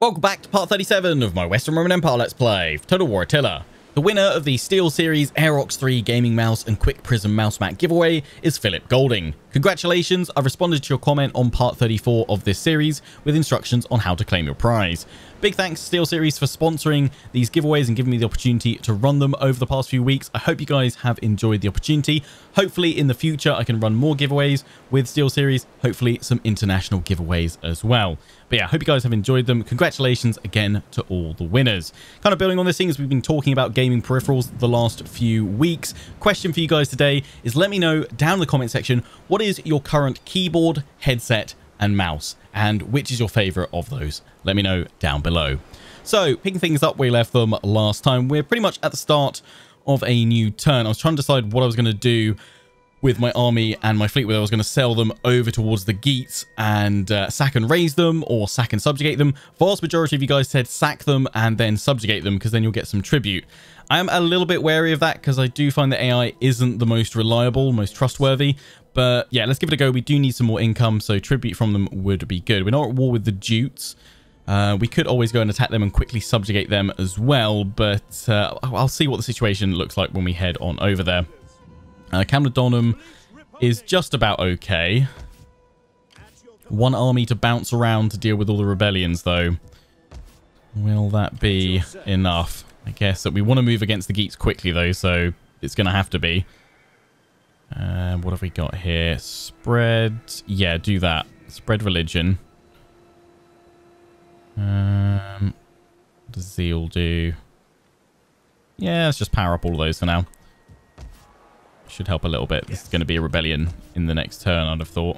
Welcome back to part 37 of my Western Roman Empire Let's Play, Total War Attila. The winner of the Steel Series, Aerox 3 Gaming Mouse and Quick Prism Mouse Mat giveaway is Philip Golding. Congratulations, I've responded to your comment on part 34 of this series with instructions on how to claim your prize. Big thanks to Steel Series for sponsoring these giveaways and giving me the opportunity to run them over the past few weeks. I hope you guys have enjoyed the opportunity. Hopefully in the future I can run more giveaways with Steel Series, hopefully some international giveaways as well. But yeah, I hope you guys have enjoyed them. Congratulations again to all the winners. Kind of building on this thing as we've been talking about gaming peripherals the last few weeks. Question for you guys today is let me know down in the comment section, what is your current keyboard, headset, and mouse? And which is your favorite of those? Let me know down below. So picking things up where we left them last time, we're pretty much at the start of a new turn. I was trying to decide what I was going to do with my army and my fleet, whether I was going to sell them over towards the Geats and sack and raise them or sack and subjugate them. Vast majority of you guys said sack them and then subjugate them because then you'll get some tribute. I am a little bit wary of that because I do find that AI isn't the most reliable, most trustworthy. But yeah, let's give it a go. We do need some more income, so tribute from them would be good. We're not at war with the Jutes. We could always go and attack them and quickly subjugate them as well, but I'll see what the situation looks like when we head on over there. Camulodunum is just about okay. One army to bounce around to deal with all the rebellions, though. Will that be enough? I guess that we want to move against the Geats quickly, though, so it's going to have to be. What have we got here? Spread. Yeah, do that. Spread religion. What does zeal do? Yeah, let's just power up all of those for now. Should help a little bit. This is going to be a rebellion in the next turn, I'd have thought.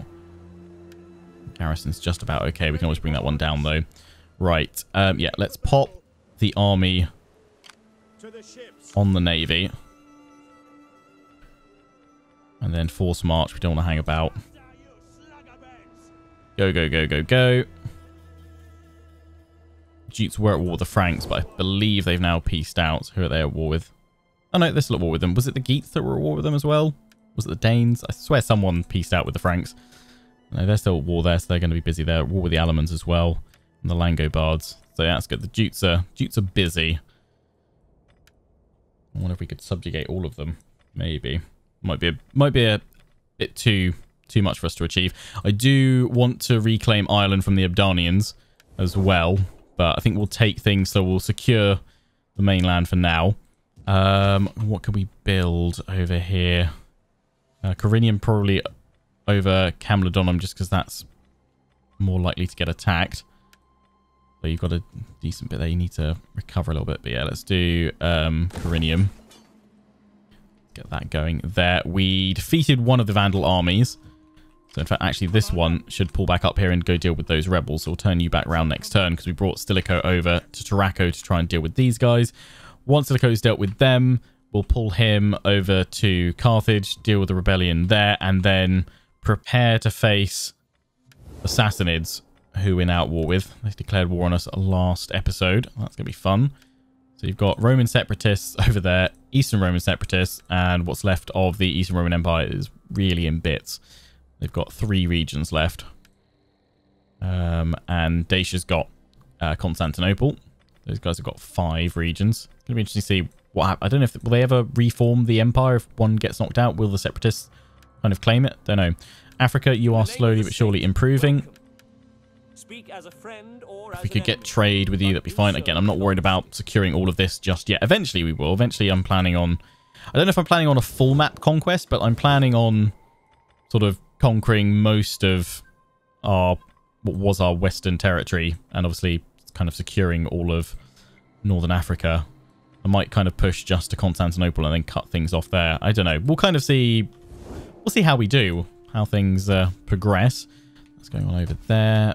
Garrison's just about okay. We can always bring that one down, though. Right. Yeah, let's pop the army on the navy. And then force march. We don't want to hang about. Go, go, go, go, go. Jutes were at war with the Franks, but I believe they've now peaced out. So who are they at war with? Oh no, they're still at war with them. Was it the Geats that were at war with them as well? Was it the Danes? I swear someone peaced out with the Franks. No, they're still at war there, so they're going to be busy there. At war with the Alamans as well. And the Langobards. So yeah, that's good. The Jutes are busy. I wonder if we could subjugate all of them. Maybe. Might be a bit too much for us to achieve. I do want to reclaim Ireland from the Abdanians as well, but I think we'll take things, so we'll secure the mainland for now. What can we build over here? Corinium probably over Camulodunum, just because that's more likely to get attacked. So you've got a decent bit there. You need to recover a little bit, but yeah, let's do Corinium. Get that going there. We defeated one of the Vandal armies. So in fact, actually this one should pull back up here and go deal with those rebels. So we'll turn you back round next turn because we brought Stilicho over to Taraco to try and deal with these guys. Once Stilicho's dealt with them, we'll pull him over to Carthage, deal with the rebellion there, and then prepare to face the Sassanids, who we're now at war with. They declared war on us last episode. That's going to be fun. So you've got Roman separatists over there, Eastern Roman separatists, and what's left of the Eastern Roman Empire is really in bits. They've got three regions left. And Dacia's got Constantinople. Those guys have got five regions. It's going to be interesting to see what happens. I don't know if will they ever reform the empire if one gets knocked out. Will the separatists kind of claim it? Don't know. Africa, you are slowly but surely improving. Speak as a friend or if we could get trade with you, that'd be fine. Again, I'm not worried about securing all of this just yet. Eventually we will. Eventually I'm planning on... I don't know if I'm planning on a full map conquest, but I'm planning on sort of conquering most of our... what was our Western territory, and obviously kind of securing all of Northern Africa. I might kind of push just to Constantinople and then cut things off there. I don't know. We'll kind of see... We'll see how we do, how things progress. What's going on over there?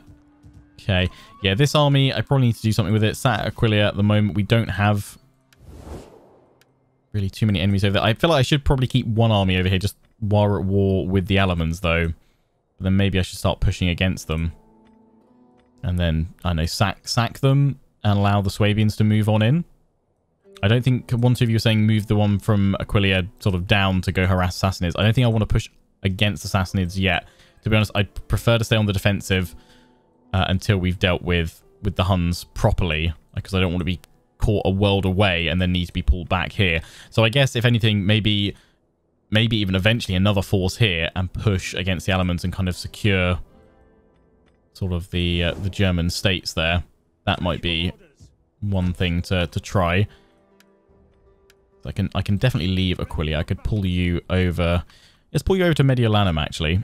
Okay, yeah, this army, I probably need to do something with it. Sat at Aquilia at the moment. We don't have really too many enemies over there. I feel like I should probably keep one army over here just while we're at war with the Alamans, though. But then maybe I should start pushing against them. And then, I don't know, sack them and allow the Swabians to move on in. I don't think one, two of you were saying move the one from Aquilia sort of down to go harass Sassanids. I don't think I want to push against the Sassanids yet. To be honest, I prefer to stay on the defensive... until we've dealt with with the Huns properly, because I don't want to be caught a world away and then need to be pulled back here. So I guess, if anything, maybe even eventually another force here and push against the Alamans and kind of secure sort of the German states there. That might be one thing to try. So I can definitely leave Aquilia. I could pull you over. Let's pull you over to Mediolanum, actually.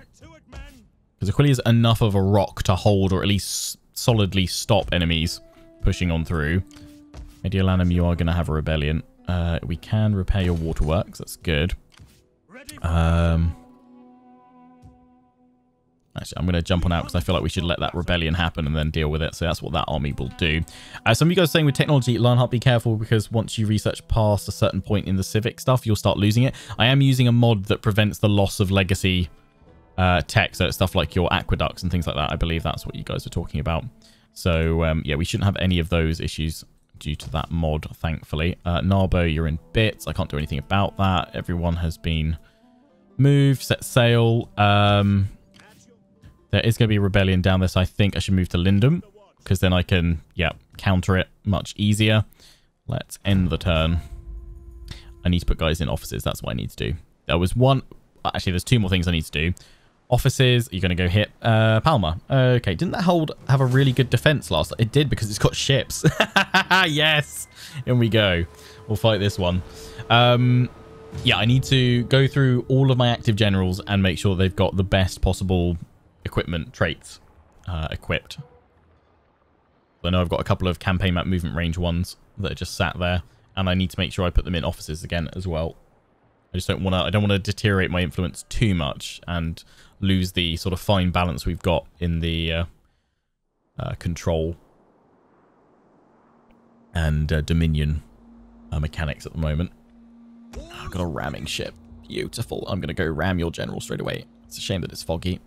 Because Aquilia is enough of a rock to hold, or at least solidly stop enemies pushing on through. Mediolanum, you are going to have a rebellion. We can repair your waterworks. That's good. Actually, I'm going to jump on out because I feel like we should let that rebellion happen and then deal with it. So that's what that army will do. Some of you guys are saying with technology, Lionheart, be careful, because once you research past a certain point in the civic stuff, you'll start losing it. I am using a mod that prevents the loss of legacy tech. So it's stuff like your aqueducts and things like that. I believe that's what you guys are talking about. So yeah, we shouldn't have any of those issues due to that mod, thankfully. Narbo, you're in bits. I can't do anything about that. Everyone has been moved, set sail. There is going to be a rebellion down there, so I think I should move to Lindum, because then I can, yeah, counter it much easier. Let's end the turn. I need to put guys in offices. That's what I need to do. There was one... Actually, there's two more things I need to do. Offices, you're going to go hit Palma. Okay, didn't that have a really good defense last? It did, because it's got ships. Yes! In we go. We'll fight this one. Yeah, I need to go through all of my active generals and make sure they've got the best possible... equipment traits equipped. I know I've got a couple of campaign map movement range ones that are just sat there, and I need to make sure I put them in offices again as well. I just don't want to. I don't want to deteriorate my influence too much and lose the sort of fine balance we've got in the control and dominion mechanics at the moment. Oh, I've got a ramming ship. Beautiful. I'm going to go ram your general straight away. It's a shame that it's foggy.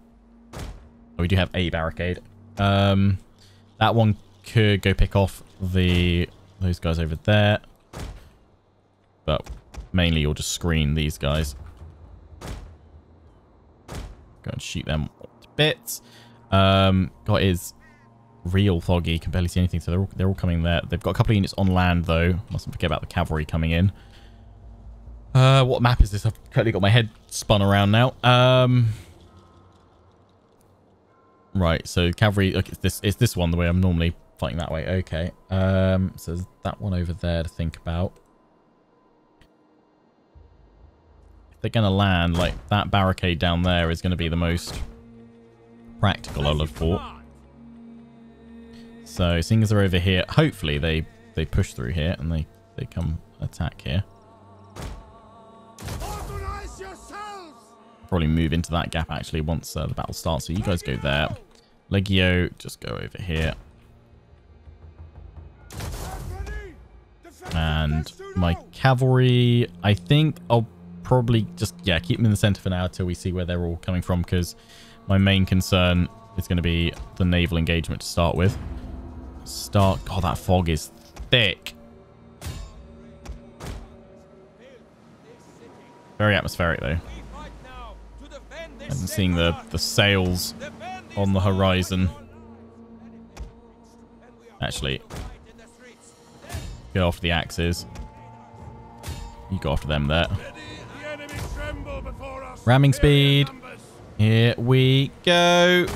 Oh, we do have a barricade. That one could go pick off those guys over there. But mainly you'll just screen these guys. Go and shoot them to bits. God, it is real foggy. Can barely see anything, so they're all coming there. They've got a couple of units on land, though. Mustn't forget about the cavalry coming in. What map is this? I've totally got my head spun around now. Right, so cavalry, okay, it's this one, the way I'm normally fighting that way. Okay, so there's that one over there to think about. If they're going to land, like, that barricade down there is going to be the most practical, I'll have thought. So, seeing as they're over here, hopefully they push through here and they come attack here. Probably move into that gap, actually, once the battle starts. So you guys go there. Legio, just go over here. And my cavalry, I think I'll probably just, yeah, keep them in the center for now till we see where they're all coming from, because my main concern is going to be the naval engagement to start with. God, that fog is thick. Very atmospheric, though. I'm seeing the sails on the horizon. Actually, go after the axes. You go after them there. Ramming speed. Here we go.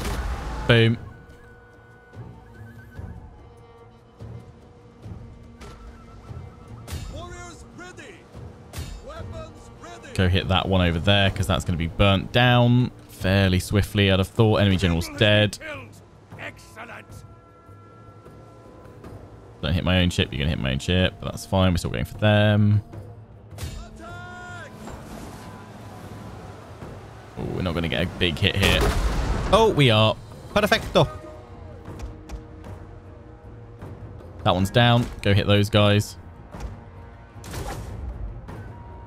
Boom. Go hit that one over there, because that's going to be burnt down fairly swiftly, I'd have thought. Enemy general's dead. Don't hit my own ship. You're going to hit my own ship, but that's fine. We're still going for them. Oh, we're not going to get a big hit here. Oh, we are. Perfecto. That one's down. Go hit those guys.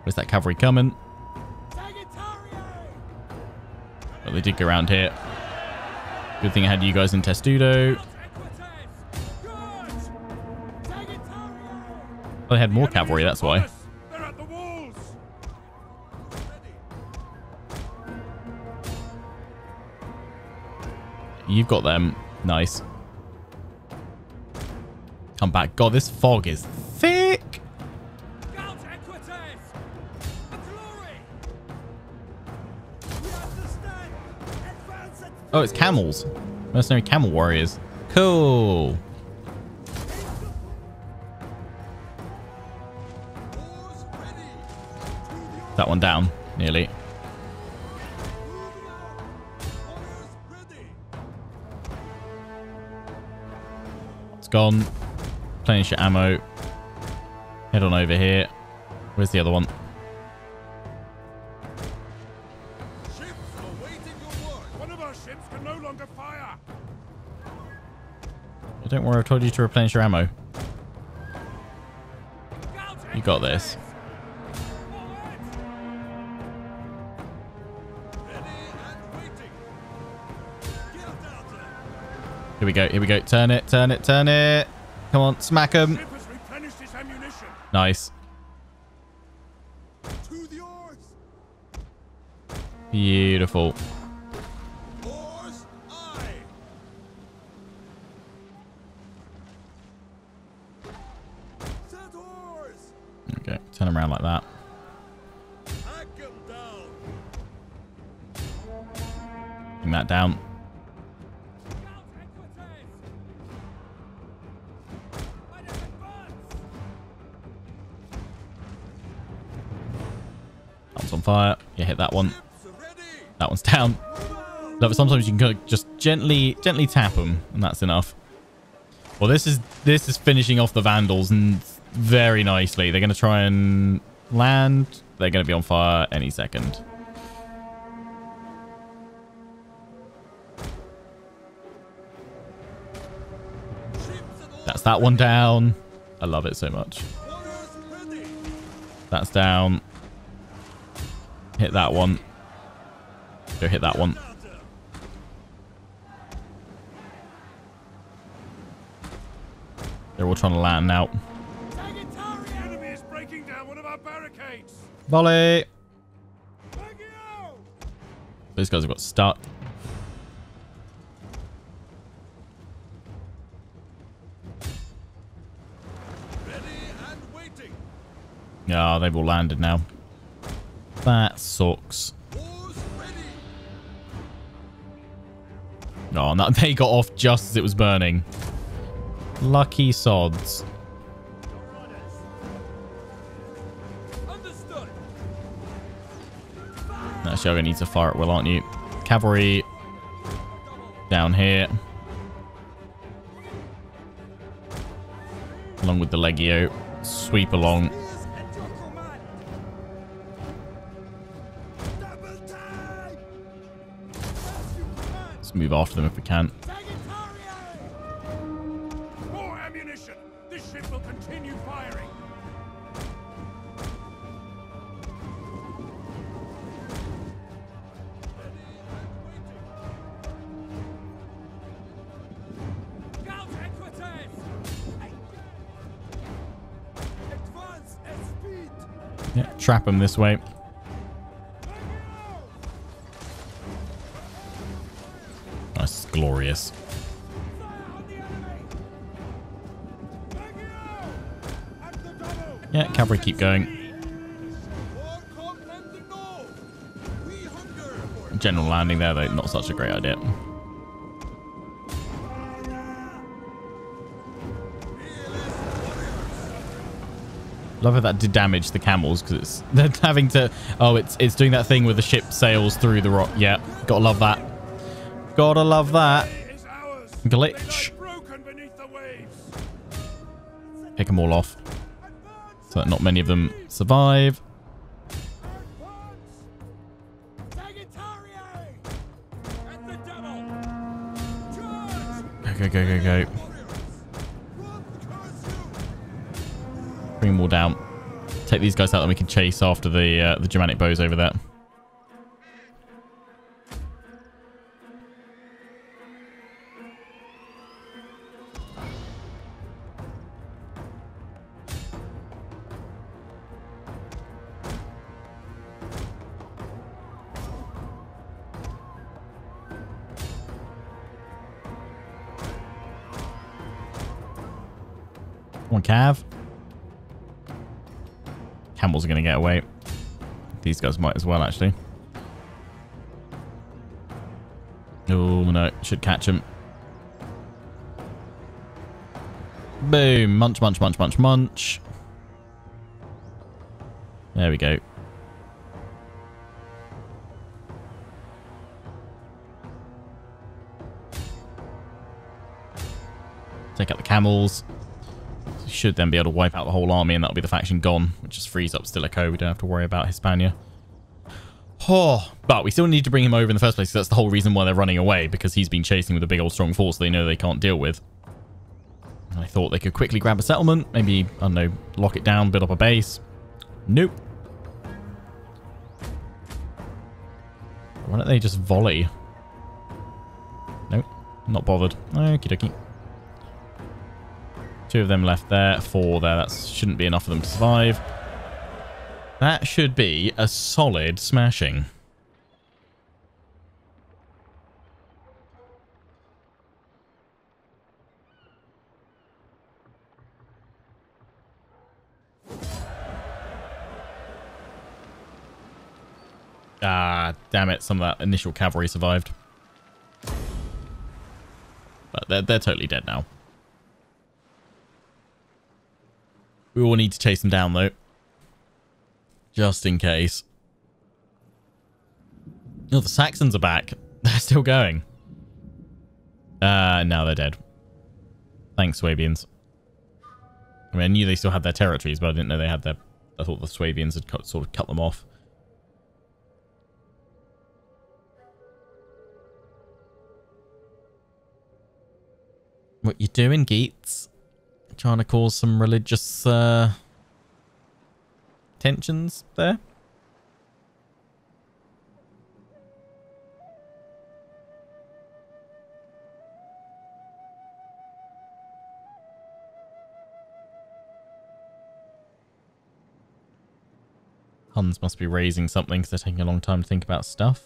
Where's that cavalry coming? Well, they did go around here. Good thing I had you guys in Testudo. Well, they had more cavalry, that's why. You've got them. Nice. Come back. God, this fog is thick. Oh, it's camels. Mercenary camel warriors. Cool. That one down, nearly. It's gone. Replenish your ammo. Head on over here. Where's the other one? Don't worry, I've told you to replenish your ammo. You got this. Here we go, here we go. Turn it, turn it, turn it. Come on, smack him. Nice. Beautiful. Turn around like that. Bring that down. That one's on fire. Yeah, hit that one. That one's down. Look, sometimes you can just gently tap them, and that's enough. Well, this is finishing off the Vandals and. Very nicely. They're going to try and land. They're going to be on fire any second. That's that one down. I love it so much. That's down. Hit that one. Go hit that one. They're all trying to land now. Volley! Those guys have got stuck. Yeah, oh, they've all landed now. That sucks. No, oh, they got off just as it was burning. Lucky sods. Actually, I'm going to need to fire at will, aren't you? Cavalry down here. Along with the Legio. Sweep along. Let's move after them if we can. More ammunition. This ship will continue firing. Yeah, trap them this way. That's glorious. Yeah, cavalry keep going. General landing there, though, not such a great idea. Love how that did damage the camels because it's they're having to. Oh, it's doing that thing where the ship sails through the rock. Yeah, gotta love that. Gotta love that glitch. Pick them all off so that not many of them survive. Go go go go go. Bring them all down. Take these guys out and we can chase after the Germanic bows over there. Come on, Cav. Camels are going to get away. These guys might as well, actually. Oh, no. Should catch him. Boom. Munch, munch, munch, munch, munch. There we go. Take out the camels. Should then be able to wipe out the whole army, and that'll be the faction gone, which just frees up Stilicho. We don't have to worry about Hispania. Oh, but we still need to bring him over in the first place, because that's the whole reason why they're running away, because he's been chasing with a big old strong force they know they can't deal with. And I thought they could quickly grab a settlement, maybe, I don't know, lock it down, build up a base. Nope. Why don't they just volley? Nope, not bothered. Okie dokie. Two of them left there, four there. That shouldn't be enough for them to survive. That should be a solid smashing. Ah, damn it. Some of that initial cavalry survived. But they're totally dead now. We all need to chase them down, though. Just in case. No, the Saxons are back. They're still going. Now they're dead. Thanks, Swabians. I mean, I knew they still had their territories, but I didn't know they had their... I thought the Swabians had sort of cut them off. What you doing, Geats? Trying to cause some religious tensions there. Huns must be raising something because they're taking a long time to think about stuff.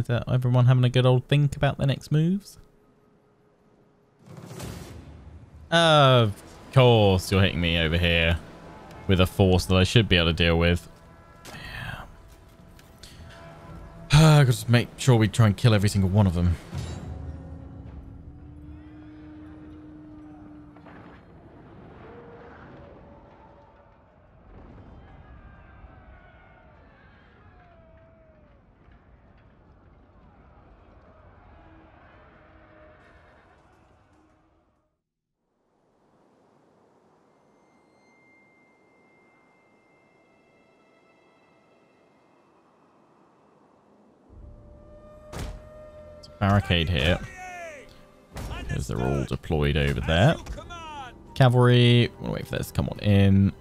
Everyone having a good old think about their next moves? Of course, you're hitting me over here with a force that I should be able to deal with. Yeah. I've got to make sure we try and kill every single one of them. Barricade here, because they're all deployed over there. Cavalry, we'll wait for this to come on in.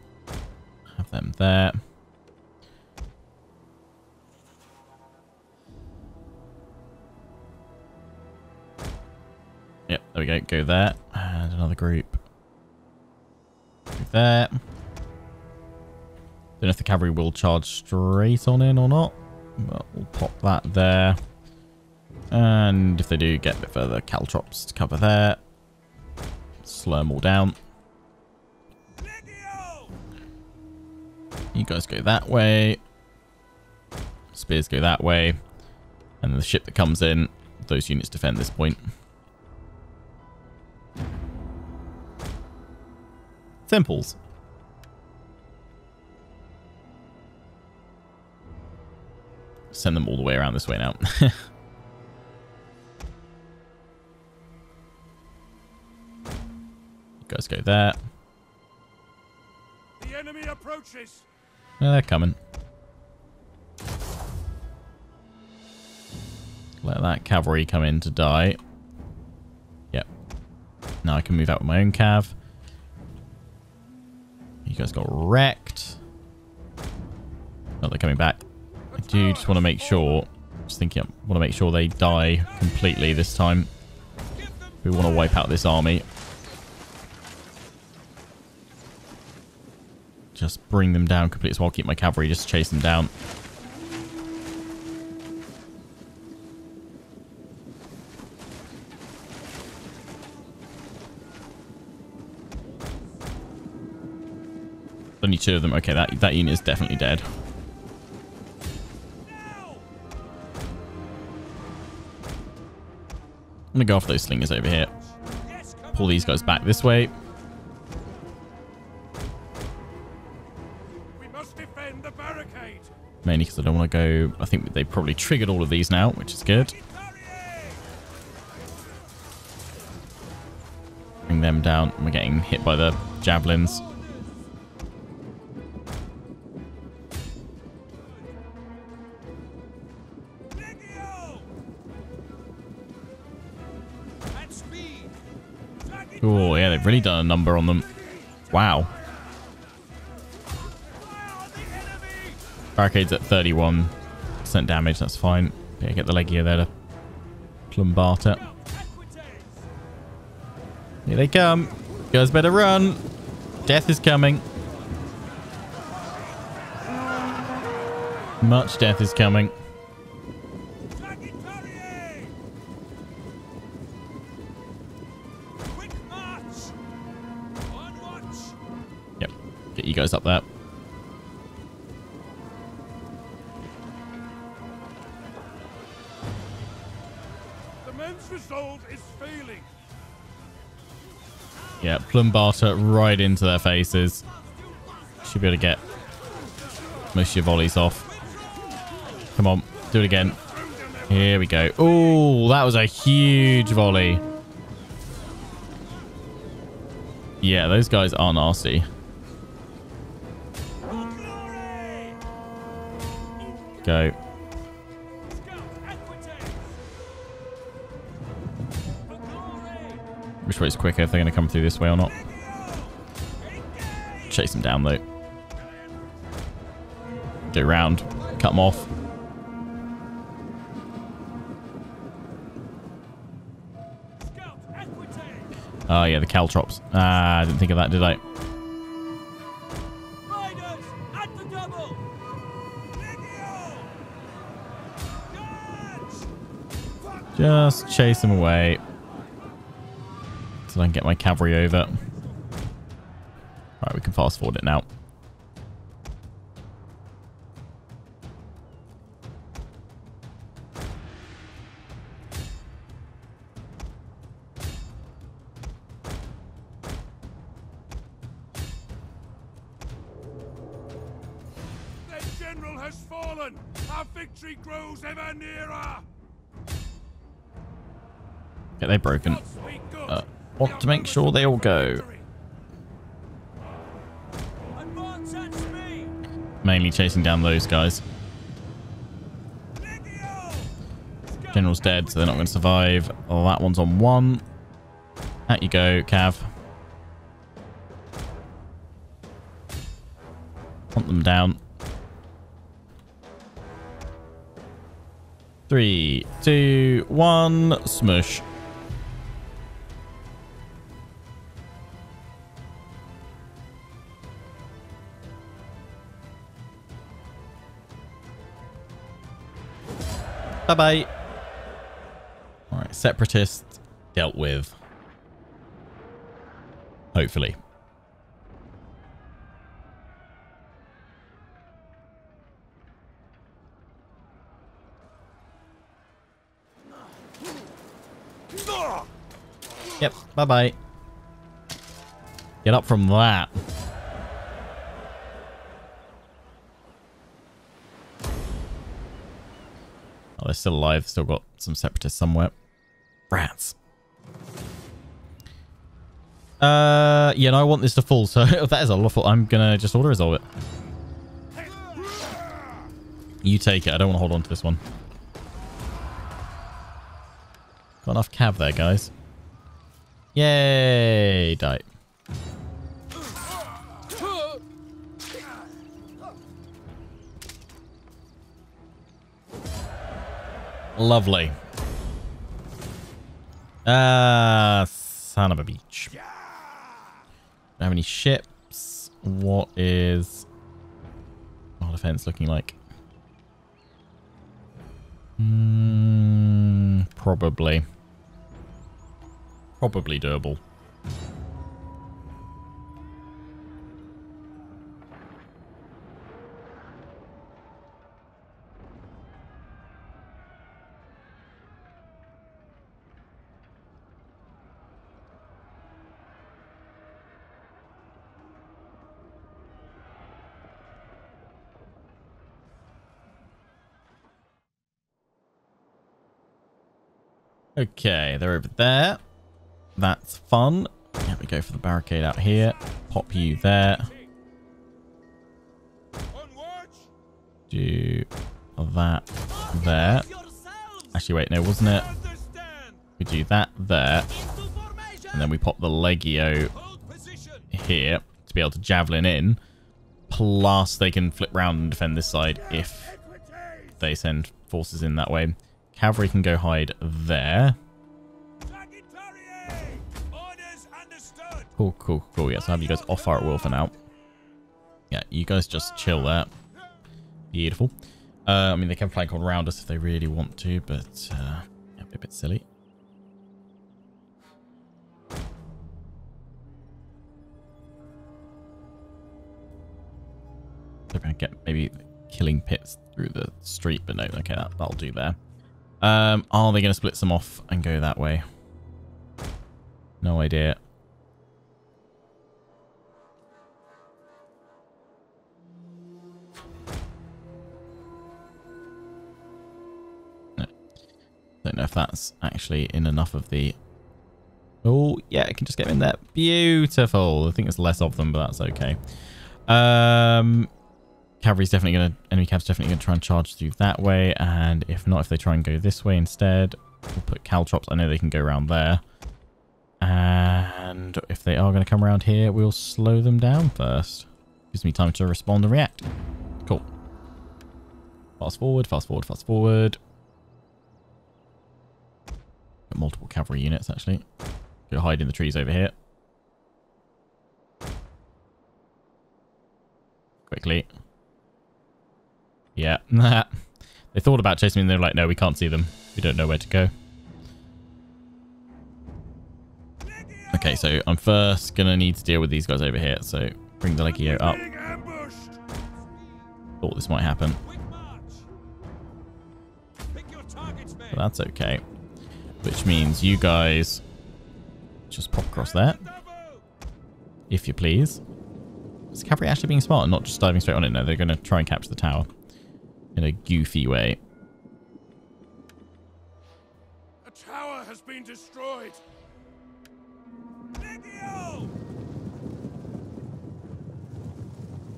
Have them there. Yep, there we go. Go there, and another group. Go there. Don't know if the cavalry will charge straight on in or not, but we'll pop that there. And if they do, get a bit further caltrops to cover there. Slow them all down. You guys go that way. Spears go that way. And the ship that comes in, those units defend this point. Temples. Send them all the way around this way now. Guys go there. The enemy approaches. Yeah, they're coming. Let that cavalry come in to die. Yep. Now I can move out with my own cav. You guys got wrecked. Oh, they're coming back. I do just want to make sure. Just thinking, I want to make sure they die completely this time. We want to wipe out this army. Just bring them down completely. So I'll keep my cavalry just to chase them down. Only two of them. Okay, that unit is definitely dead. I'm gonna go off those slingers over here. Pull these guys back this way. We must defend the barricade. Mainly because I don't want to go. I think they probably triggered all of these now, which is good. Bring them down. We're getting hit by the javelins. Oh, yeah, they've really done a number on them. Wow. Barricade's at 31% damage. That's fine. Yeah, get the Legia there to plumbart it. Here they come. You guys better run. Death is coming. Much death is coming. Goes up there. The men's resolve is failing. Yeah, plumbata right into their faces. Should be able to get most of your volleys off. Come on, do it again. Here we go. Oh, that was a huge volley. Yeah, those guys are nasty. Go. Which way is quicker, if they're going to come through this way or not. Chase them down though. Go round. Cut them off. Oh yeah, the caltrops. Ah, I didn't think of that, did I? Just chase them away so I can get my cavalry over. Alright, we can fast forward it now. Their general has fallen. Our victory grows ever nearer. Yeah, they're broken. Want to make sure they all go. Mainly chasing down those guys. General's dead, so they're not going to survive. Oh, that one's on one. Out you go, Cav. Hunt them down. 3, 2, 1, smush. Bye-bye. All right, separatists dealt with. Hopefully. Yep, bye-bye. Get up from that. They're still alive. Still got some separatists somewhere. Rats. Yeah, no, I want this to fall. So that is a lawful. I'm gonna just auto resolve it. You take it. I don't want to hold on to this one. Got enough cav there, guys. Yay! Die. Lovely. Son of a beach. Don't have any ships. What is our defense looking like? Probably doable. Okay, they're over there. That's fun. Yeah, we go for the barricade out here. Pop you there. Do that there. Actually, wait, no, wasn't it? We do that there. And then we pop the Legio here to be able to javelin in. Plus, they can flip round and defend this side if they send forces in that way. Cavalry can go hide there. Cool, cool, cool. Yeah, so have you guys off fire at will for now. Yeah, you guys just chill there. Beautiful. I mean, they can flank all around us if they really want to, but a bit silly. They're going to get maybe killing pits through the street, but no. Okay, that'll do there. Are they going to split some off and go that way? No idea. No. Don't know if that's actually in enough of the... Oh, yeah, I can just get in there. Beautiful. I think there's less of them, but that's okay. Cavalry's definitely going to, enemy cab's definitely going to try and charge through that way. And if not, if they try and go this way instead, we'll put caltrops. I know they can go around there. And if they are going to come around here, we'll slow them down first. Gives me time to respond and react. Cool. Fast forward, fast forward, fast forward. Got multiple cavalry units, actually. Go hide in the trees over here. Quickly. Yeah, they thought about chasing me and they were like, no, we can't see them. We don't know where to go. Okay, so I'm first going to need to deal with these guys over here. So bring the Legio up. Thought this might happen. But that's okay. Which means you guys just pop across there. If you please. Is cavalry actually being smart and not just diving straight on it? No, they're going to try and capture the tower in a goofy way. A tower has been destroyed. Will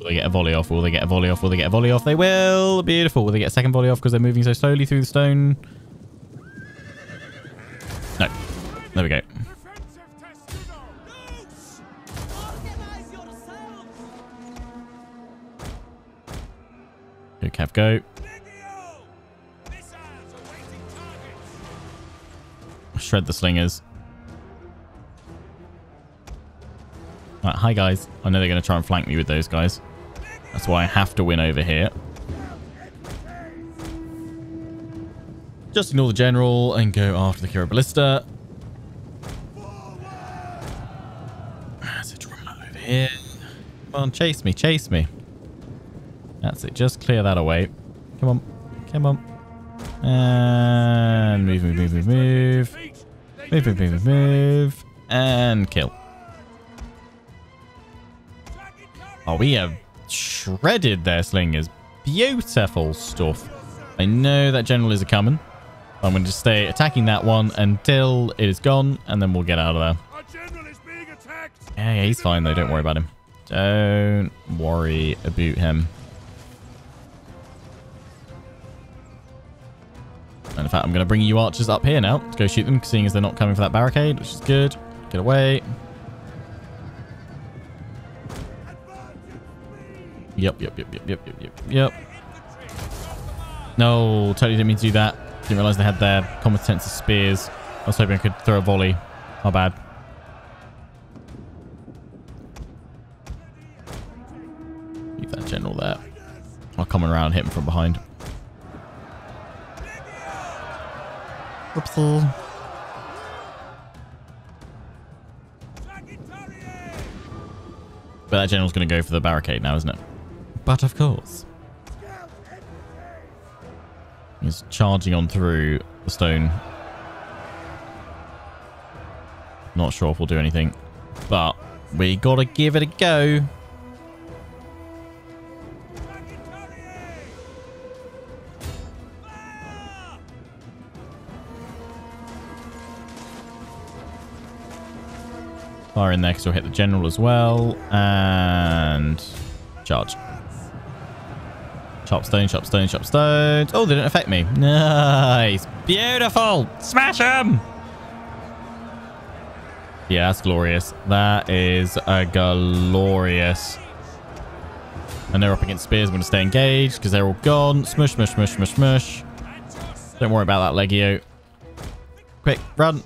they get a volley off? Will they get a volley off? Will they get a volley off? They will. Beautiful. Will they get a second volley off because they're moving so slowly through the stone? No. There we go. Cav go. Shred the slingers. Right, hi guys. I know they're going to try and flank me with those guys. That's why I have to win over here. Just ignore the general and go after the Kira Ballista. That's a drama over here. Come on, chase me, chase me. That's it. Just clear that away. Come on. Come on. And move, move, move, move, move. Move, move, move, move. And kill. Oh, we have shredded their slingers. Beautiful stuff. I know that general is a coming. I'm going to just stay attacking that one until it is gone, and then we'll get out of there. Yeah, he's fine, though. Don't worry about him. Don't worry about him. And in fact, I'm going to bring you archers up here now to go shoot them, seeing as they're not coming for that barricade, which is good. Get away. Yep, yep, yep, yep, yep, yep, yep, yep. No, totally didn't mean to do that. Didn't realize they had their combatants of spears. I was hoping I could throw a volley. My bad. Leave that general there. I'll come around and hit him from behind. Oopsie. But that general's going to go for the barricade now, isn't it? But of course. He's charging on through the stone. Not sure if we'll do anything, but we got to give it a go. Fire in there because we'll hit the general as well. And charge. Chop stone, chop stone, chop stone. Oh, they didn't affect me. Nice. Beautiful. Smash them. Yeah, that's glorious. That is a glorious. And they're up against spears. We're going to stay engaged because they're all gone. Smush, smush, smush, smush, smush. Don't worry about that, Legio. Quick, run.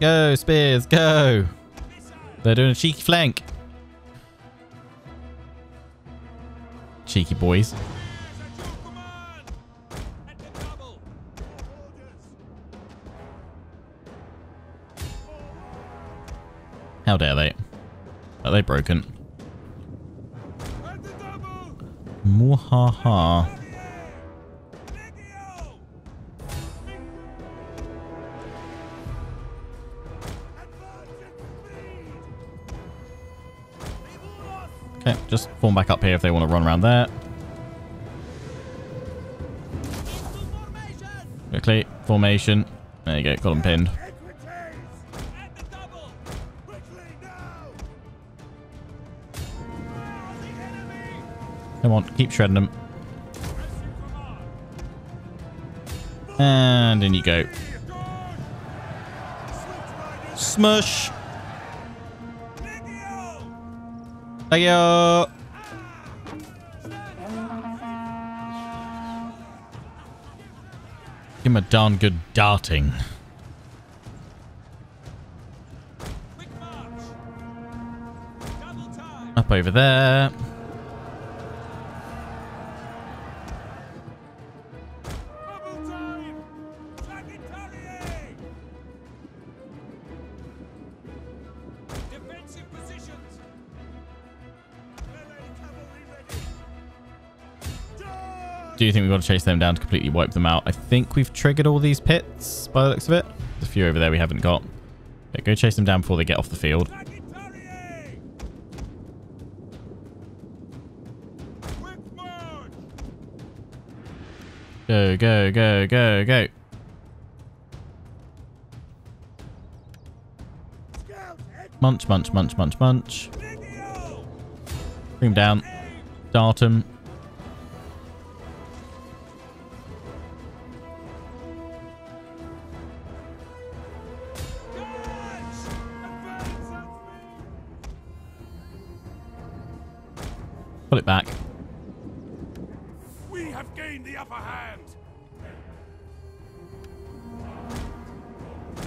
Go, spears, go. They're doing a cheeky flank. Cheeky boys. How dare they? Are they broken? Mwahaha. Okay, just form back up here if they want to run around there. Quickly, formation. There you go, got them pinned. Come on, keep shredding them. And in you go. Smush! Thank you. Give him a darn good darting. Up over there. Do you think we've got to chase them down to completely wipe them out? I think we've triggered all these pits by the looks of it. There's a few over there we haven't got. Okay, go chase them down before they get off the field. Go, go, go, go, go. Munch, munch, munch, munch, munch. Bring them down. Dart them. Pull it back. We have gained the upper hand.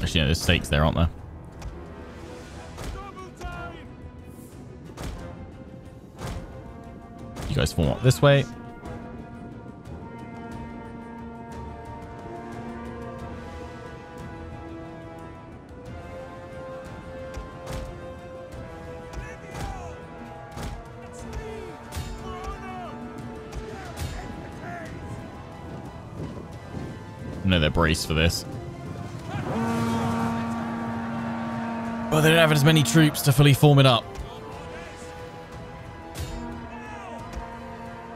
Actually, no, there's stakes there, aren't there? You guys form up this way. No, they're braced for this. Well, they don't have as many troops to fully form it up.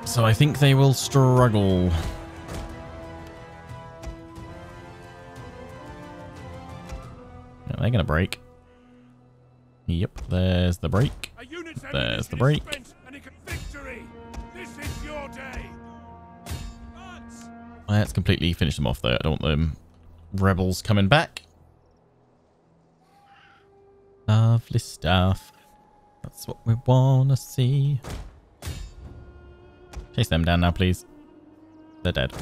So I think they will struggle. Yeah, they're going to break. Yep, there's the break. There's the break. Let's completely finish them off, though. I don't want them rebels coming back. Lovely stuff. That's what we want to see. Chase them down now, please. They're dead.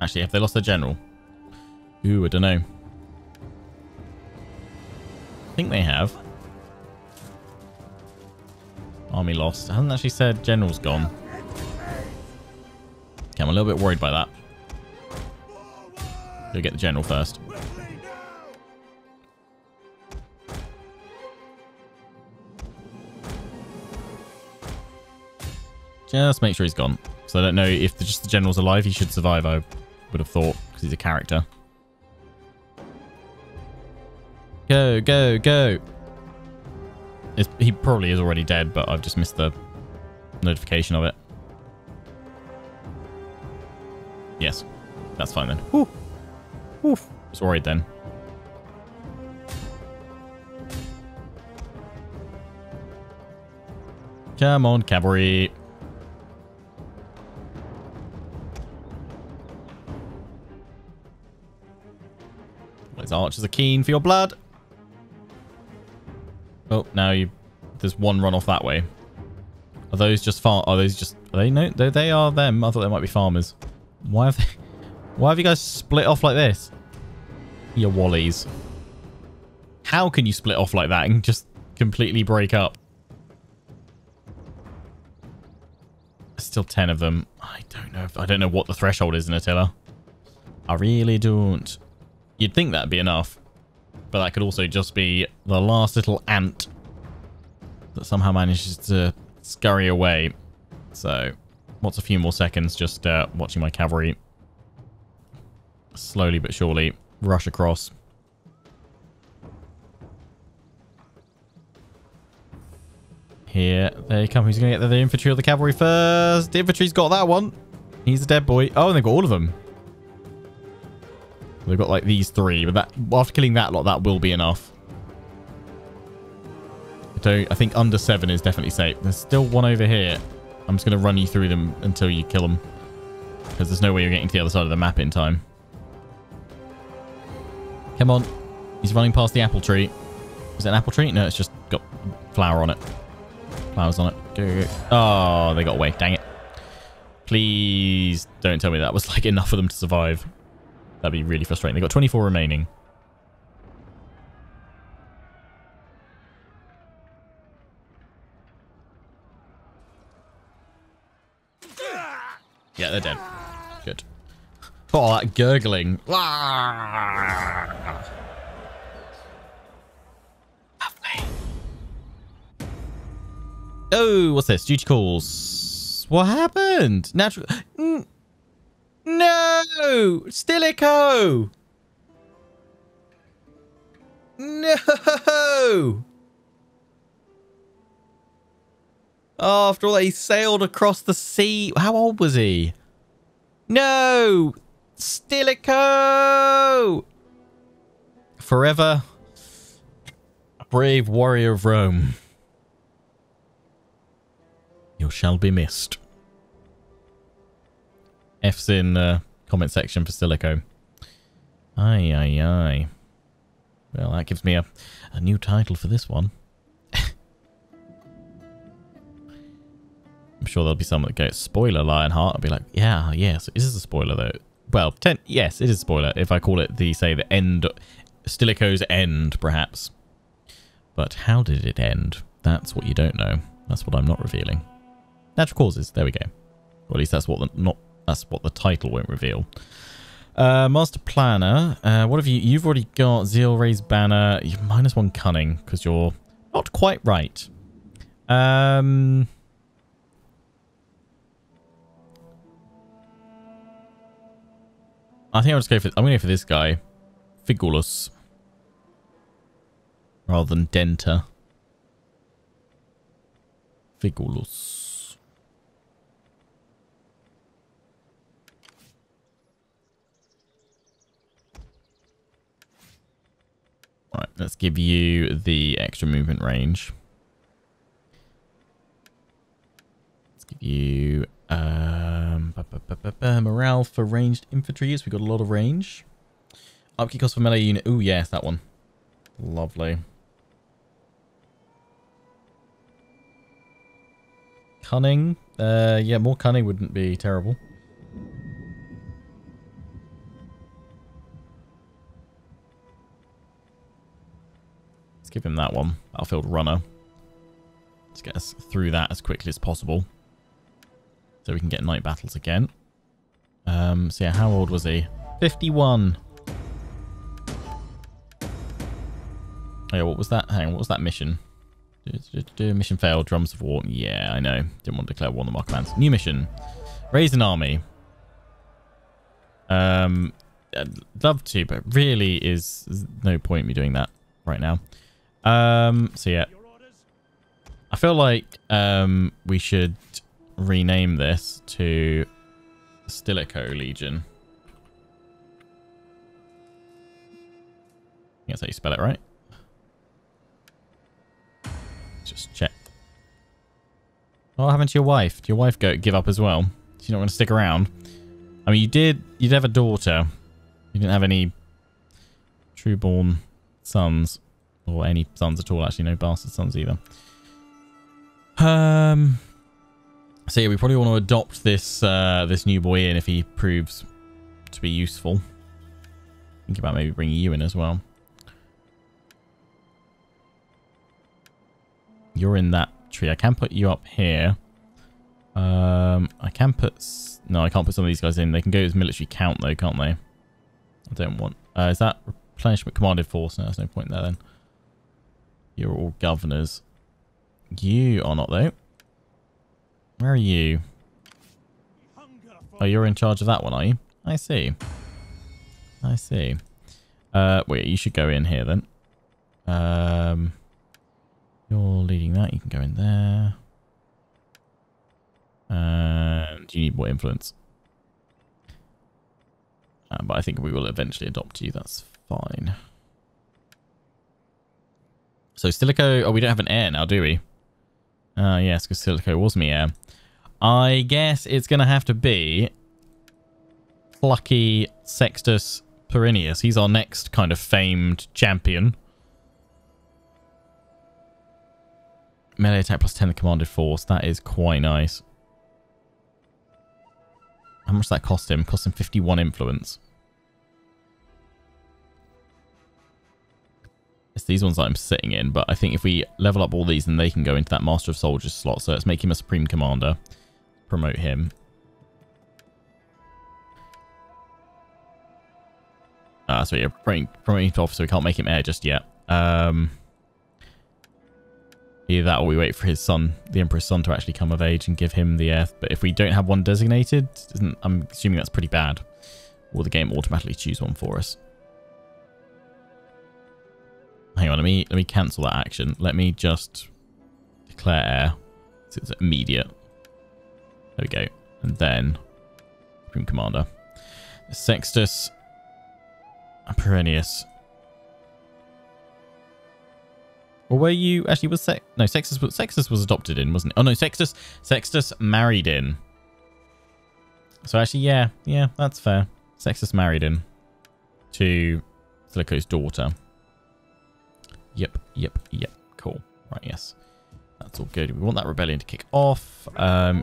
Actually, have they lost their general? Ooh, I don't know. I think they have. Army lost. I haven't actually said general's gone. Okay, I'm a little bit worried by that. Go get the general first. Just make sure he's gone. So I don't know if just the general's alive. He should survive, I would have thought, because he's a character. Go, go, go. He probably is already dead, but I've just missed the notification of it. Yes, that's fine then. Woo. Oof. I was worried then. Come on, cavalry. Those archers are keen for your blood. Oh, now there's one run off that way. Are those just are they? No, they are them. I thought they might be farmers. Why have you guys split off like this? You wallies. How can you split off like that and just completely break up? There's still 10 of them. I don't know what the threshold is in Attila. I really don't. You'd think that'd be enough. But that could also just be the last little ant that somehow manages to scurry away. So, what's a few more seconds just watching my cavalry slowly but surely rush across. Here they come. Who's going to get the infantry or the cavalry first? The infantry's got that one. He's a dead boy. Oh, and they've got all of them. They've got like these three, but that after killing that lot, that will be enough. So I think under 7 is definitely safe. There's still one over here. I'm just going to run you through them until you kill them, because there's no way you're getting to the other side of the map in time. Come on. He's running past the apple tree. Is it an apple tree? No, it's just got flower on it. Flowers on it. Go, go, go. Oh, they got away. Dang it. Please don't tell me that was like enough for them to survive. That'd be really frustrating. They've got 24 remaining. Yeah, they're dead. Good. Oh, that gurgling. Lovely. Oh, what's this? Duty calls. What happened? Natural... No! Stilicho! No! After all that, he sailed across the sea. How old was he? No! Stilicho! Forever a brave warrior of Rome. You shall be missed. F's in the comment section for Stilicho. Aye, aye, aye. Well, that gives me a new title for this one. I'm sure there'll be someone that goes, spoiler, Lionheart. I'll be like, yeah, yes, it is a spoiler, though. Well, yes, it is a spoiler. If I call it the, say, the end, Stilicho's end, perhaps. But how did it end? That's what you don't know. That's what I'm not revealing. Natural causes. There we go. Or at least that's what the... not. That's what the title won't reveal. Master Planner. What have you... You've already got Zeal, Raised Banner. You're -1 Cunning because you're not quite right. I think I'll just go for... I'm going to go for this guy. Figulus. Rather than Denta. Figulus. Right, let's give you the extra movement range. Let's give you morale for ranged infantry. Yes, we've got a lot of range. Upkeep cost for melee unit. Oh, yes, that one. Lovely. Cunning? Yeah, more cunning wouldn't be terrible. Let's give him that one. Battlefield runner. Let's get us through that as quickly as possible, so we can get night battles again. So yeah, how old was he? 51. Oh yeah, what was that? Hang on, what was that mission? Mission failed, drums of war. Yeah, I know. Didn't want to declare war on the Markomans. New mission. Raise an army. I'd love to, but really is no point in me doing that right now. So yeah. I feel like we should rename this to Stilicho Legion. I think that's how you spell it, right? Just check. What happened to your wife? Did your wife go give up as well? She's not going to stick around. I mean, you'd have a daughter. You didn't have any trueborn sons, or any sons at all. Actually, no bastard sons either. So yeah, we probably want to adopt this this new boy in if he proves to be useful. Think about maybe bringing you in as well. You're in that tree. I can put you up here. I can put... No, I can't put some of these guys in. They can go as military count, though, can't they? I don't want... is that replenishment commanded force? No, there's no point there, then. You're all governors. You are not, though. Where are you? Oh, you're in charge of that one, are you? I see. I see. Wait, you should go in here, then. You're leading that. You can go in there. And you need more influence. But I think we will eventually adopt you. That's fine. So Stilicho... Oh, we don't have an heir now, do we? Yes, because Stilicho was my heir. I guess it's going to have to be plucky Sextus Perinius. He's our next kind of famed champion. Melee attack plus 10 the commanded force. That is quite nice. How much does that cost him? Cost him 51 influence. It's these ones that I'm sitting in, but I think if we level up all these, then they can go into that Master of Soldiers slot. So let's make him a Supreme Commander. Promote him. So yeah, promoting him to officer. We can't make him heir just yet. Either that or we wait for his son, the Emperor's son, to actually come of age and give him the heir. But if we don't have one designated, I'm assuming that's pretty bad. Or the game automatically choose one for us. Hang on, let me cancel that action. Let me just declare heir. So it's immediate. There we go. And then Supreme Commander. Sextus Perinius. Or were you actually was Sextus was adopted in, wasn't it? Oh no, Sextus married in. So actually, yeah, that's fair. Sextus married in to Stilicho's daughter. Yep. Cool. Right, yes, that's all good. We want that rebellion to kick off.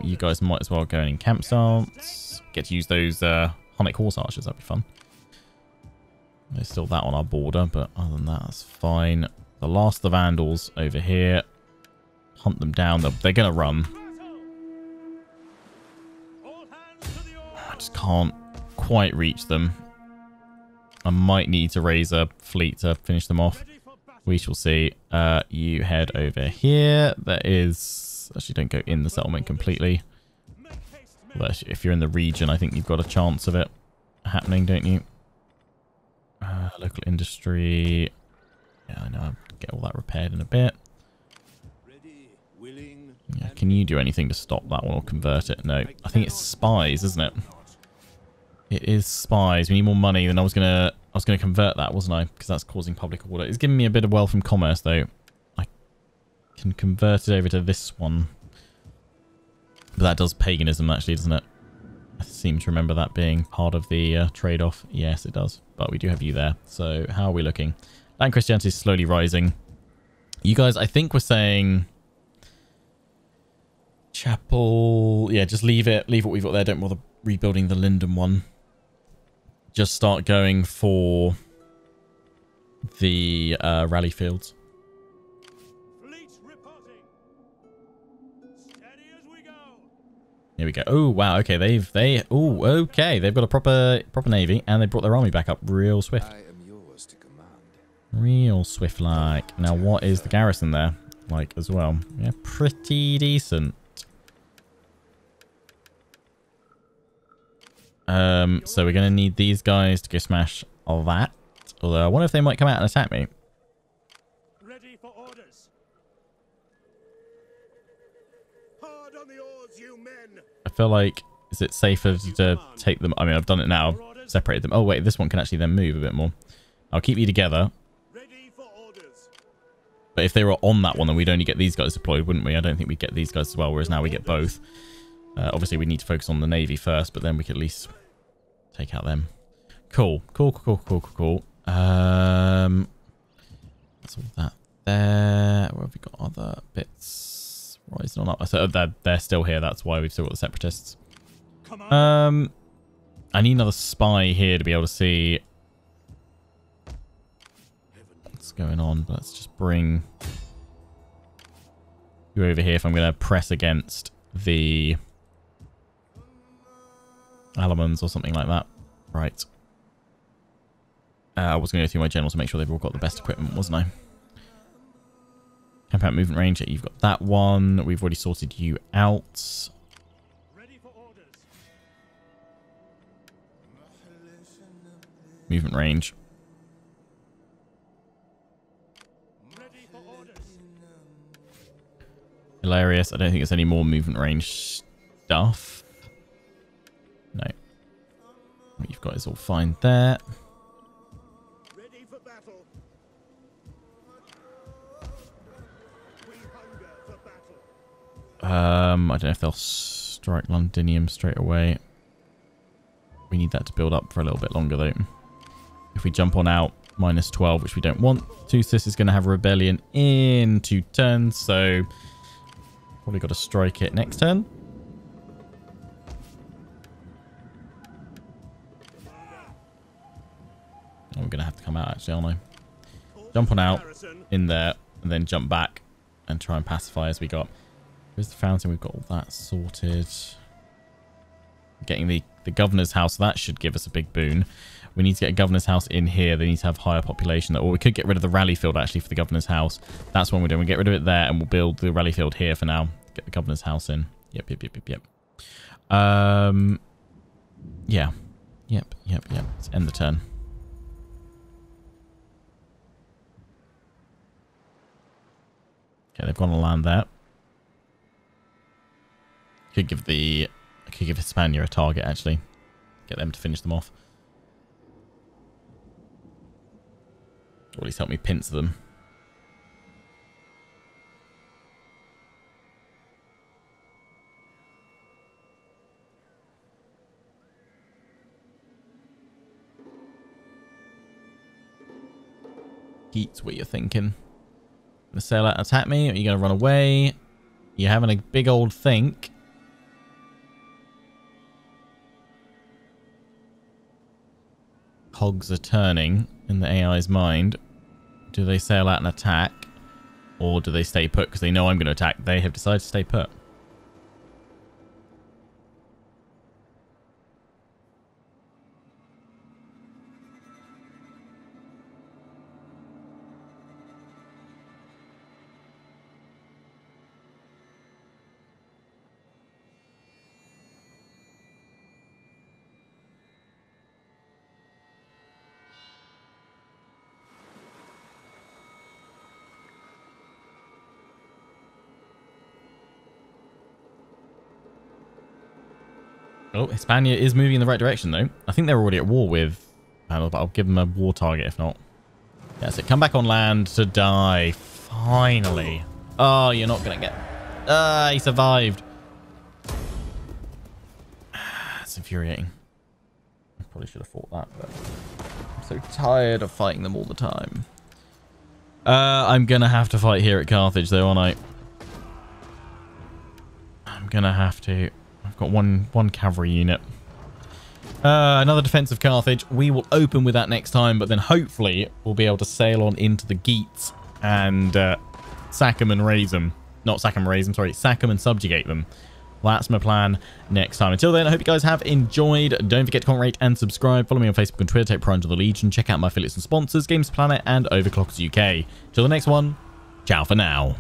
You guys might as well go in camp stance. Get to use those Hunnic horse archers. That'd be fun. There's still that on our border, but other than that, that's fine. The last of the Vandals over here. Hunt them down. They're going to run. I just can't quite reach them. I might need to raise a fleet to finish them off. We shall see. You head over here. That is... Actually, don't go in the settlement completely. But if you're in the region, I think you've got a chance of it happening, don't you? Local industry... Yeah, I know. I'll get all that repaired in a bit. Yeah, can you do anything to stop that one or convert it? No. I think it's spies, isn't it? It is spies. We need more money than I was gonna convert that, wasn't I? Because that's causing public order. It's giving me a bit of wealth from commerce, though. I can convert it over to this one. But that does paganism, actually, doesn't it? I seem to remember that being part of the trade-off. Yes, it does. But we do have you there. So how are we looking? And Christianity is slowly rising. You guys, I think we're saying Chapel. Yeah, just leave it. Leave what we've got there. Don't bother rebuilding the Lindum one. Just start going for the rally fields. Fleet reporting. Steady as we go. Here we go. Oh wow. Okay, they've got a proper navy, and they brought their army back up real swift. I am yours to command. Real swift like. Now, what is the garrison there like as well? Yeah, pretty decent. So we're going to need these guys to go smash all that. Although I wonder if they might come out and attack me. Ready for orders. Hard on the oars, you men. I feel like, is it safer to take them? I mean, I've done it now. Separated them. Oh, wait, this one can actually then move a bit more. I'll keep you together. Ready for orders. But if they were on that one, then we'd only get these guys deployed, wouldn't we? I don't think we'd get these guys as well, whereas now we get both. Obviously, we need to focus on the navy first, but then we could at least take out them. Cool. That's all that there. Where have we got other bits rising on up? So they're still here. That's why we've still got the separatists. I need another spy here to be able to see what's going on. But let's just bring you over here if I'm going to press against the Alamans or something like that. Right. I was going to go through my generals to make sure they've all got the best equipment, wasn't I? Camp out movement ranger, you've got that one. We've already sorted you out. Ready for orders. Movement range. Ready for orders. Hilarious. I don't think it's any more movement range stuff. No. What you've got is all fine there. Ready for battle. We hunger for battle. I don't know if they'll strike Londinium straight away. We need that to build up for a little bit longer though. If we jump on out -12, which we don't want, Tusis is going to have a rebellion in 2 turns, so probably got to strike it next turn. I'm going to have to come out, actually, aren't I? Jump on out, in there, and then jump back and try and pacify as we go up. Here's the fountain. We've got all that sorted. Getting the governor's house. That should give us a big boon. We need to get a governor's house in here. They need to have higher population. Or we could get rid of the rally field, actually, for the governor's house. That's what we're doing. We'll get rid of it there, and we'll build the rally field here for now. Get the governor's house in. Yep. Yeah. Yep. Let's end the turn. Okay, they've gone to land there. I could give Hispania a target, actually. Get them to finish them off. Or at least help me pincer them. Geats, what you're thinking. Gonna sail out and attack me, or are you gonna run away? You're having a big old think. Cogs are turning in the AI's mind. Do they sail out and attack, or do they stay put because they know I'm gonna attack? They have decided to stay put. Oh, Hispania is moving in the right direction, though. I think they're already at war with Vandals, but I'll give them a war target if not. That's it. Come back on land to die. Finally. Oh, you're not going to get... Ah, he survived. It's infuriating. I probably should have fought that, but I'm so tired of fighting them all the time. I'm going to have to fight here at Carthage, though, aren't I? I'm gonna have to. I've got one cavalry unit. Another defense of Carthage. We will open with that next time, but then hopefully we'll be able to sail on into the Geats and sack them and raise them. Not sack them and raise them, sorry. Sack them and subjugate them. That's my plan next time. Until then, I hope you guys have enjoyed. Don't forget to comment, rate, and subscribe. Follow me on Facebook and Twitter. Take pride to the Legion. Check out my affiliates and sponsors, Games Planet and Overclockers UK. Till the next one, ciao for now.